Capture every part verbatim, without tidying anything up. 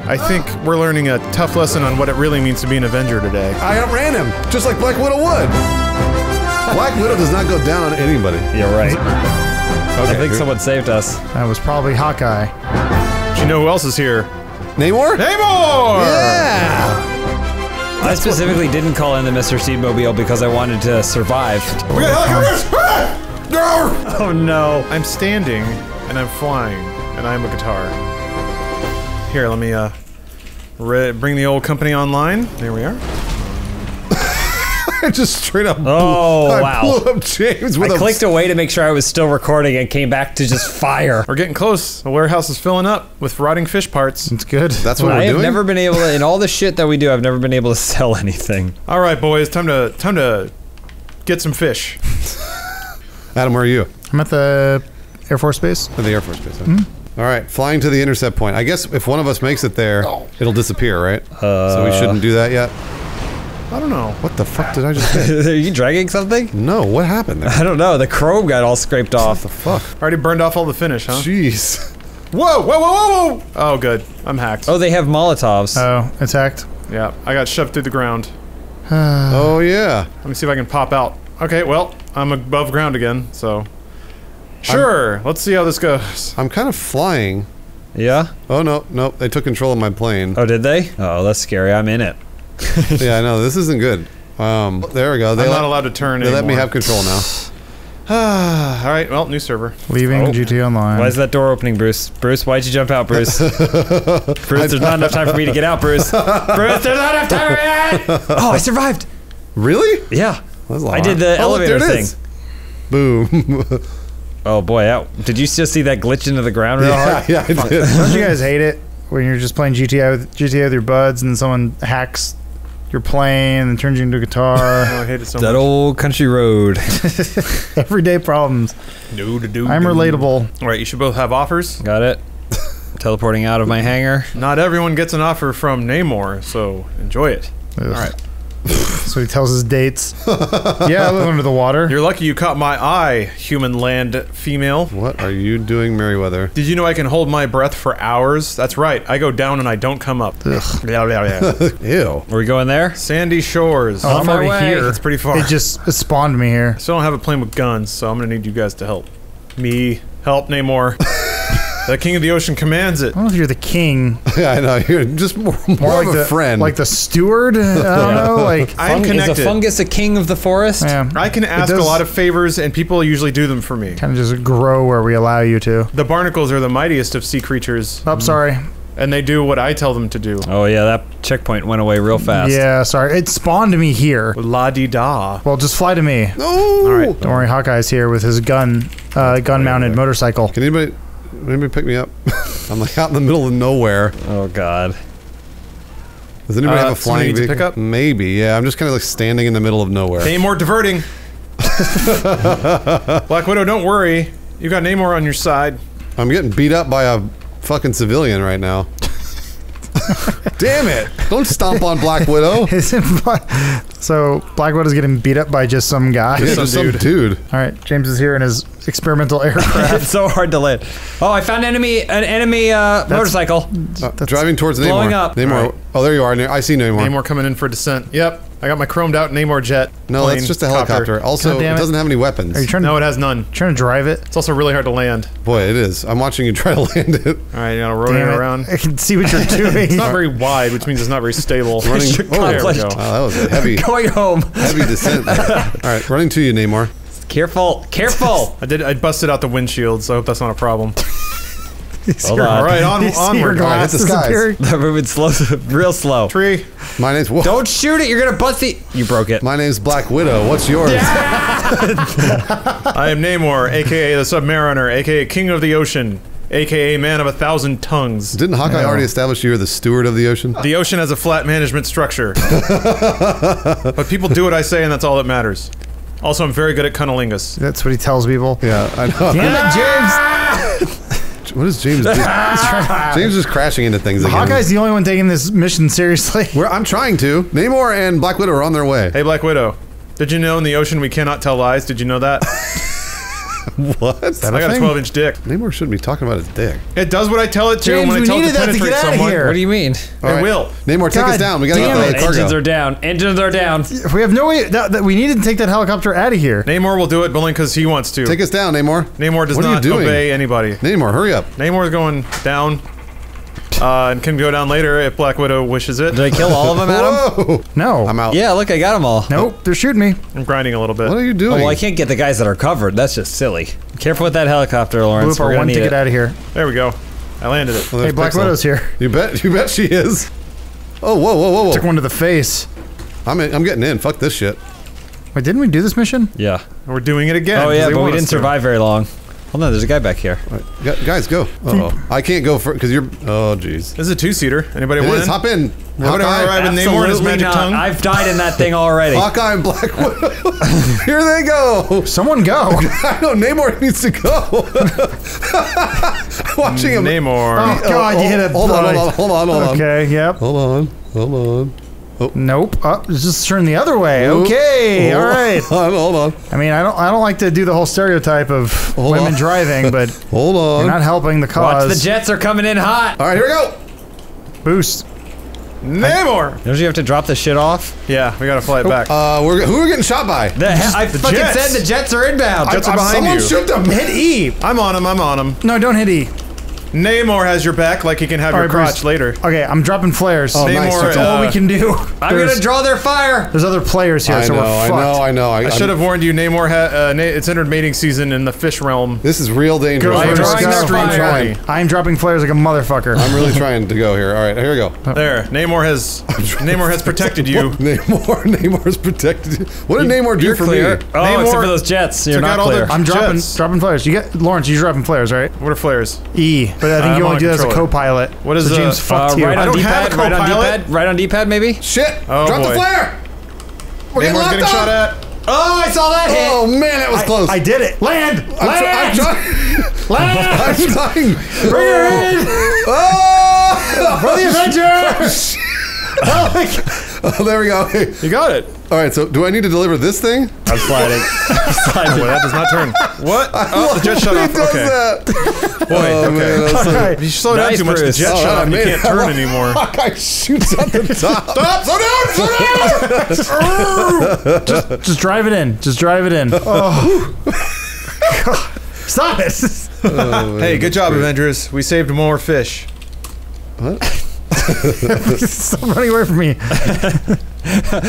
I think we're learning a tough lesson on what it really means to be an Avenger today. I outran him, just like Black Widow would. Black Widow does not go down on anybody. You're right. Okay. I think someone saved us. That was probably Hawkeye. Do you know who else is here? Namor? Namor! Yeah! That's I specifically what... didn't call in the Mister Seedmobile because I wanted to survive. We got helicopters! No! Oh no. I'm standing, and I'm flying, and I'm a guitar. Here, let me uh, re bring the old company online. There we are. I just straight up. Oh blew, wow! I blew up James. With I clicked away to make sure I was still recording, and came back to just fire. We're getting close. The warehouse is filling up with rotting fish parts. It's good. That's what well, we're I doing. I've never been able to. In all the shit that we do, I've never been able to sell anything. All right, boys. Time to time to get some fish. Adam, where are you? I'm at the Air Force Base. At the Air Force Base. Huh? Mm-hmm. All right, flying to the intercept point. I guess if one of us makes it there, oh. it'll disappear, right? Uh, so we shouldn't do that yet? I don't know. What the fuck did I just say? Are you dragging something? No, what happened there? I don't know. The chrome got all scraped off. What the fuck? Already burned off all the finish, huh? Jeez. Whoa, whoa, whoa, whoa, whoa! Oh, good. I'm hacked. Oh, they have Molotovs. Oh, it's hacked? Yeah, I got shoved through the ground. Oh, yeah. Let me see if I can pop out. Okay, well, I'm above ground again, so... Sure, I'm, let's see how this goes. I'm kind of flying. Yeah? Oh, no, no, they took control of my plane. Oh, did they? Oh, that's scary, I'm in it. Yeah, I know, this isn't good. Um, there we go. They I'm let, not allowed to turn They anymore. Let me have control now. Alright, well, new server. Leaving oh. G T Online. Why is that door opening, Bruce? Bruce, why'd you jump out, Bruce? Bruce, there's not enough time for me to get out, Bruce. Bruce, there's not enough time for me! Oh, I survived! Really? Yeah. I did the oh, elevator look, thing. Boom. Oh boy, out. Did you still see that glitch into the ground real yeah, hard? Yeah, I did. Don't you guys hate it when you're just playing G T A with, G T A with your buds and then someone hacks your plane and turns you into a guitar? Oh, I hate it so that much. Old country road. Everyday problems. No, to do. I'm relatable. Alright, you should both have offers. Got it. Teleporting out of my hangar. Not everyone gets an offer from Namor, so enjoy it. Alright. So he tells his dates. Yeah, I live under the water. You're lucky you caught my eye, human land female. What are you doing, Meriwether? Did you know I can hold my breath for hours? That's right. I go down and I don't come up. Blah, blah, blah. Ew. Are we going there? Sandy shores. Oh, I'm already way. Here. It's pretty far. It just spawned me here. I still don't have a plane with guns, so I'm going to need you guys to help. Me. Help, Namor. The king of the ocean commands it. I don't know if you're the king. Yeah, I know. You're just more, more, more like of a the, friend. Like the steward? I don't know. Like, I'm connected. Is a fungus a king of the forest? Yeah. I can ask does, a lot of favors, and people usually do them for me. Kind of just grow where we allow you to. The barnacles are the mightiest of sea creatures. Oh, mm. sorry. And they do what I tell them to do. Oh, yeah, that checkpoint went away real fast. Yeah, sorry. It spawned me here. La-di-da. Well, just fly to me. No! All right. Don't worry, Hawkeye's here with his gun, uh, gun-mounted right. motorcycle. Can anybody... Maybe pick me up. I'm like out in the middle of nowhere. Oh god. Does anybody uh, have a flying vehicle? Pick up? Maybe, yeah. I'm just kind of like standing in the middle of nowhere. Namor diverting. Black Widow, don't worry. You got Namor on your side. I'm getting beat up by a fucking civilian right now. Damn it! Don't stomp on Black Widow. So Black Widow's getting beat up by just some guy. Yeah, just some dude. dude. All right, James is here in his experimental aircraft. It's so hard to land. Oh, I found enemy an enemy uh, motorcycle. Uh, driving towards Namor. Blowing up. Namor. Right. Oh, there you are. I see Namor. Namor coming in for descent. Yep. I got my chromed out Namor jet. No, plane, that's just a helicopter. Copter. Also, it, it doesn't have any weapons. Are you trying to, no, it has none. Trying to drive it? It's also really hard to land. Boy, it is. I'm watching you try to land it. All right, you gotta roll it around. I can see what you're doing. It's not very wide, which means it's not very stable. Running, oh, there we go. Oh, that was a heavy. Going home. Heavy descent. All right, running to you, Namor. Careful! Careful! I did. I busted out the windshield, so I hope that's not a problem. Hold on. All right, on, onward. All right, hit the skies. That movement slow, real slow. Tree. My name's. Whoa. Don't shoot it. You're gonna bust the. You broke it. My name's Black Widow. What's yours? I am Namor, aka the Submariner, aka King of the Ocean, aka Man of a Thousand Tongues. Didn't Hawkeye no. already establish you were the steward of the ocean? The ocean has a flat management structure, but people do what I say, and that's all that matters. Also, I'm very good at cunnilingus. That's what he tells people. Yeah, I know. Damn it, James! What is James doing? James is crashing into things again. Hawkeye's the only one taking this mission seriously. We're, I'm trying to. Namor and Black Widow are on their way. Hey, Black Widow. Did you know in the ocean we cannot tell lies? Did you know that? What? I got a twelve inch dick. Namor shouldn't be talking about his dick. It does what I tell it to. James, when I tell it to penetrate to someone. What do you mean? All right. It will. Namor, take God us down. We gotta get the cargo. Engines are down. Engines are down. We have no way. That, that we needed to take that helicopter out of here. Namor will do it, only because he wants to. Take us down, Namor. Namor does not obey anybody. Namor, hurry up. Namor's going down. Uh, and can go down later if Black Widow wishes it. Did I kill all of them, Adam? Whoa. No. I'm out. Yeah, look, I got them all. Nope, they're shooting me. I'm grinding a little bit. What are you doing? Oh, well, I can't get the guys that are covered. That's just silly. Careful with that helicopter, Lawrence. We're going to get out of here. There we go. I landed it. Well, hey, Black Widow's here. You bet. You bet she is. Oh, whoa, whoa, whoa, whoa. Took one to the face. I'm in, I'm getting in. Fuck this shit. Wait, didn't we do this mission? Yeah. And we're doing it again. Oh yeah, but we didn't survive very long. Hold on, there's a guy back here. Right. Guys, go. Uh-oh. I can't go for because you're. Oh, jeez. This is a two-seater. Anybody want to hop in? Hawkeye. Arrive in Namor and his magic tongue? I've died in that thing already. Hawkeye and Black Widow. Here they go. Someone go. I know Namor needs to go. Watching him. Namor. Oh God, oh, you hit a. Hold on, hold on, hold on, hold on. Okay, yep. Hold on, hold on. Oh. Nope. Oh, just turn the other way. Nope. Okay. Hold All right. On, hold on. I mean, I don't. I don't like to do the whole stereotype of hold women on. driving, but hold on. You're not helping the cause. Watch, the jets are coming in hot. All right, here we go. Boost. Namor. Don't you have to drop this shit off? Yeah, we gotta fly it back. Uh, we're, who are we getting shot by? The I the fucking jets. said the jets are inbound. Jets I, are behind someone you. Shoot them. Hit E. I'm on him. I'm on him. No, don't hit E. Namor has your back, like he can have all your right, crotch Bruce. later. Okay, I'm dropping flares. Oh, Namor, nice. That's all uh, we can do. I'm there's, gonna draw their fire. There's other players here, I so know, we're I fucked. I know, I know. I, I should have warned you. Namor, ha uh, Na it's entered mating season in the fish realm. This is real dangerous. I'm drawing their fire. I'm dropping flares like a motherfucker. I'm really trying to go here. All right, here we go. There, Namor has Namor has protected you. Namor, Namor has protected you. What did you, Namor do for clear. me? Oh, Namor, except for those jets. You're not clear. I'm dropping dropping flares. You get Lawrence. You're dropping flares, right? What are flares? E. But I think uh, you only do that as a co-pilot. What is so James? Uh, fucked uh, you. Right I don't have a co-pilot. Right on D-pad. Right on D-pad, maybe. Shit! Oh, drop boy. the flare. We're getting, getting shot at. Oh, I saw that hit. Oh man, that was I, close. I did it. Land. I'm Land. Try I'm Land. I'm trying. Bring her in. Oh, for the Avenger. Oh, there we go. Hey. You got it. All right, so do I need to deliver this thing? I'm sliding. I'm sliding. Oh, that does not turn. What? Oh, the jet shut off. Okay. That. Boy, oh, okay. Man, all right. You slow nice down too much. The jet oh, shut off. You can't turn anymore. Fuck! I shoot at the top. Stop! Slow down! Slow down! just, just drive it in. Just drive it in. Oh. Stop it! Oh, hey, good job, great. Avengers. We saved more fish. What? Stop running away from me.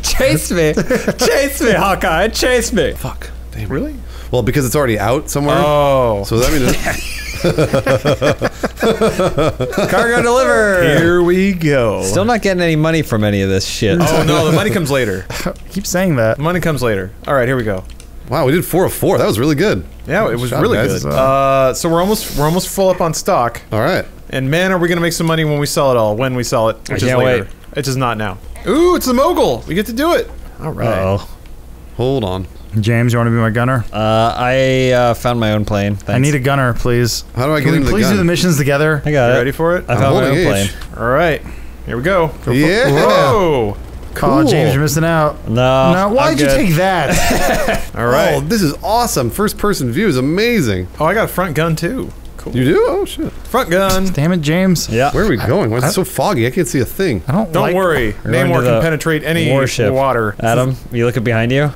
Chase me. Chase me, Hawkeye. Chase me. Fuck. Damn. Really? Well, because it's already out somewhere. Oh. So that means... Cargo delivered. Here we go. Still not getting any money from any of this shit. Oh, no. The money comes later. Keep saying that. The money comes later. All right, here we go. Wow, we did four of four. That was really good. Yeah, it was Shot really guys. good. Uh, so we're almost we're almost full up on stock. All right. And man, are we gonna make some money when we sell it all? When we sell it, which I is later. Wait. It's just not now. Ooh, it's the mogul. We get to do it. All right. Uh-oh. Hold on. James, you want to be my gunner? Uh, I uh, found my own plane. Thanks. I need a gunner, please. How do I Can get into the gun? Please do the missions together. I got you it. Ready for it? I found my own H. plane. All right. Here we go. Yeah. Whoa. Cool. Oh, James, you're missing out. No, no. Why'd you take that? All right. Oh, this is awesome. First-person view is amazing. Oh, I got a front gun too. Cool. You do? Oh shit! Front gun. Damn it, James. Yeah. Where are we going? Why is it so foggy? I can't see a thing. I don't. Don't like worry. Namor can penetrate any warship. water. Adam, you looking behind you?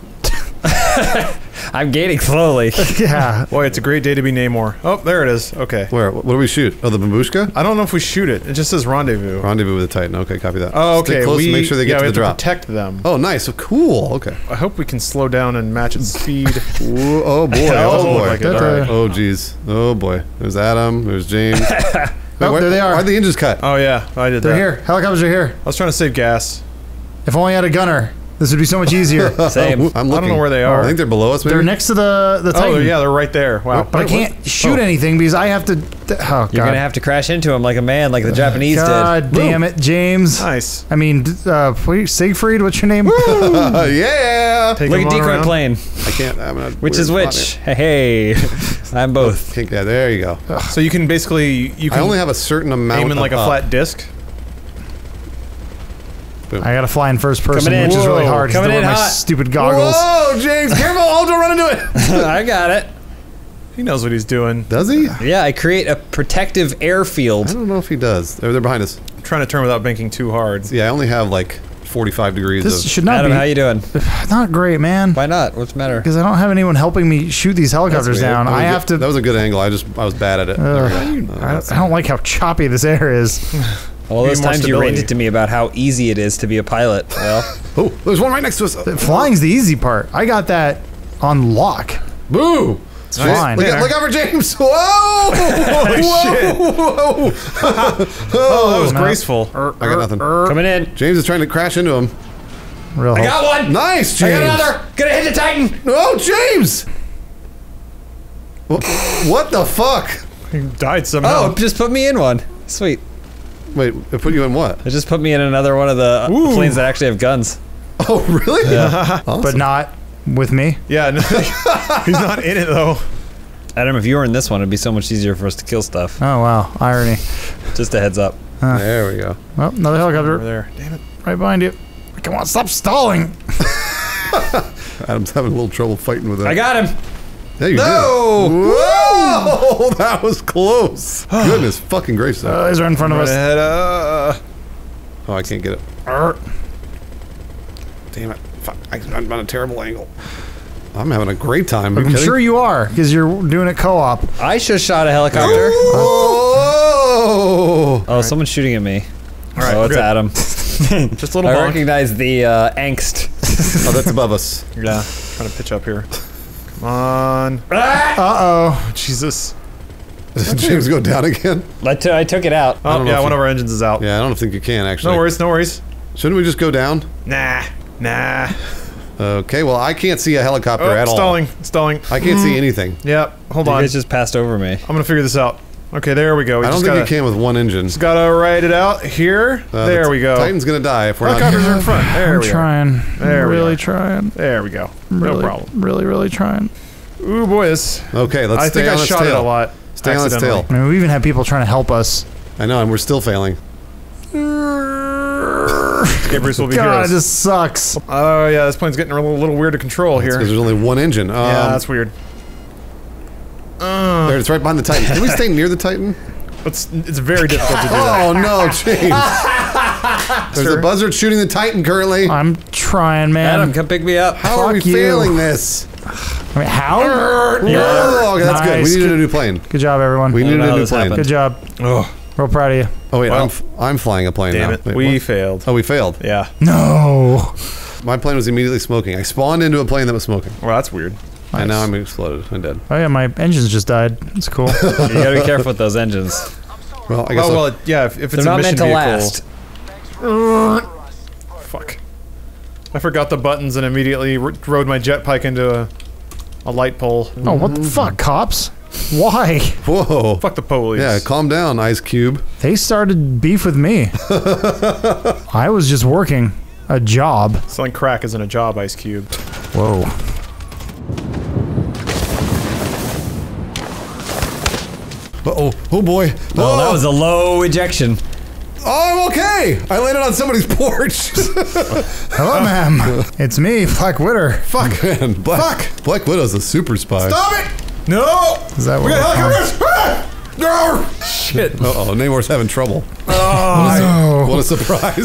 I'm gaining slowly. Yeah. Boy, it's a great day to be Namor. Oh, there it is. Okay. Where? What do we shoot? Oh, the Bambushka? I don't know if we shoot it. It just says rendezvous. Rendezvous with the Titan. Okay, copy that. Oh, okay. Stay close we, and make sure they get yeah, to we the have drop. To protect them. Oh, nice. Oh, cool. Okay. I hope we can slow down and match its speed. Ooh, oh boy. Oh boy. Like right. Oh geez. Oh boy. There's Adam. There's James. Wait, oh, where, there they are. Why'd the engines cut? Oh yeah, I did They're that. They're here. Helicopters are here. I was trying to save gas. If only I had a gunner. This would be so much easier. Same. I'm I don't know where they are. I think they're below us. Maybe? They're next to the the Titan. Oh yeah, they're right there. Wow. But I can't what? shoot oh. anything because I have to. Oh, God. You're gonna have to crash into him like a man, like the Japanese God did. God damn it, James. Nice. I mean, uh, Siegfried. What's your name? Yeah. Take Look at decoy around. plane. I can't. I'm not which is which? Hey, hey. I'm both. Take that. There you go. Ugh. So you can basically you can. I only have a certain amount. Aim in like up. a flat disc. Boom. I gotta fly in first person, in. which Whoa. is really hard because I wear my hot. stupid goggles. Whoa, James, careful! I'll run into it! I got it. He knows what he's doing. Does he? Yeah, I create a protective airfield. I don't know if he does. They're, they're behind us. I'm trying to turn without banking too hard. Yeah, I only have like forty-five degrees. This of should not Adam, be. How you doing? Not great, man. Why not? What's the matter? Because I don't have anyone helping me shoot these helicopters down. I have to. That was a good angle. I just I was bad at it. Uh, I, I don't like how choppy this air is. All those times you ranted to me about how easy it is to be a pilot. Well, oh, there's one right next to us. Flying's the easy part. I got that on lock. Boo! It's fine. Look, look out for James! Whoa! Whoa! Whoa! Oh, that was graceful. I got nothing. Coming in. James is trying to crash into him. Real. I got one. Nice, James. I got another. Gonna hit the Titan. Oh, James! What the fuck? He died somehow. Oh, just put me in one. Sweet. Wait, it put you in what? It just put me in another one of the Ooh. planes that actually have guns. Oh, really? Yeah. Awesome. But not with me? Yeah, no, he's not in it, though. Adam, if you were in this one, it'd be so much easier for us to kill stuff. Oh, wow. Irony. Just a heads up. Uh, there we go. Well, another helicopter. Over there. Damn it. Right behind you. Come on, stop stalling! Adam's having a little trouble fighting with it. I got him! There you no! Did. Whoa! Whoa! That was close. Goodness fucking gracious. Uh, these are in front of us. Head, uh... Oh, I can't get it. Arr. Damn it. Fuck. I'm on a terrible angle. I'm having a great time. I'm sure you are, because you're doing it co-op. I just shot a helicopter. Oh! Oh, right. Someone's shooting at me. All right, oh, it's good. Adam. Just a little I bonk. recognize the uh, angst. Oh, that's above us. Yeah. I'm trying to pitch up here. On. Uh-oh. Jesus. Did James go down again? I, t I took it out. Oh, yeah, one you... of our engines is out. Yeah, I don't think you can, actually. No worries, no worries. Shouldn't we just go down? Nah. Nah. Okay, well, I can't see a helicopter oh, at stalling, all. Stalling, stalling. I can't mm. see anything. Yep, hold on. You guys just passed over me. I'm gonna figure this out. Okay, there we go. We I don't just think gotta, you can with one engine. Just gotta ride it out here. Uh, there we go. Titan's gonna die if we're not- Helicopters are in front. There I'm we trying. There I'm we really are. trying. There we go. Really, no problem. Really, really trying. Ooh, boys. Okay, let's I stay think on I its shot tail. it a lot. Stay on its tail. I mean, we even had people trying to help us. I know, and we're still failing. Okay, Bruce will be God, heroes. This sucks. Oh, yeah, this plane's getting a little, little weird to control that's here. Because there's only one engine. Um, yeah, that's weird. Uh, there, it's right behind the Titan. Can we stay near the Titan? It's, it's very difficult to do that. Oh no, James! There's sure. a buzzard shooting the Titan currently. I'm trying, man. Adam, come pick me up. How Fuck are we you. failing this? I mean, how? Yeah. Oh, okay, that's nice. good. We needed a new plane. Good job, everyone. We needed a new plane. Happened. Good job. Oh. Real proud of you. Oh wait, well, I'm f I'm flying a plane damn now. It. Wait, we what? failed. Oh, we failed. Yeah. No. My plane was immediately smoking. I spawned into a plane that was smoking. Well, that's weird. Nice. And now I'm exploded. I'm dead. Oh yeah, my engines just died. That's cool. You gotta be careful with those engines. Well, I guess. Oh well, it, yeah. If, if it's a mission vehicle. They're not meant to last. Fuck. I forgot the buttons and immediately rode my jetpack into a, a light pole. Oh mm-hmm. What the fuck, cops? Why? Whoa! Fuck the police. Yeah, calm down, Ice Cube. They started beef with me. I was just working a job. Selling crack isn't a job, Ice Cube. Whoa. Uh oh! Oh boy! Oh, oh, that was a low ejection. Oh, I'm okay! I landed on somebody's porch! Hello, ma'am. It's me, Black Widow. Fuck, man. Black, Fuck! Black Widow's a super spy. Stop it! No! Is that what we got helicopters? Ah! No! Shit. Uh oh, Namor's having trouble. Oh, what, a, no. what a surprise.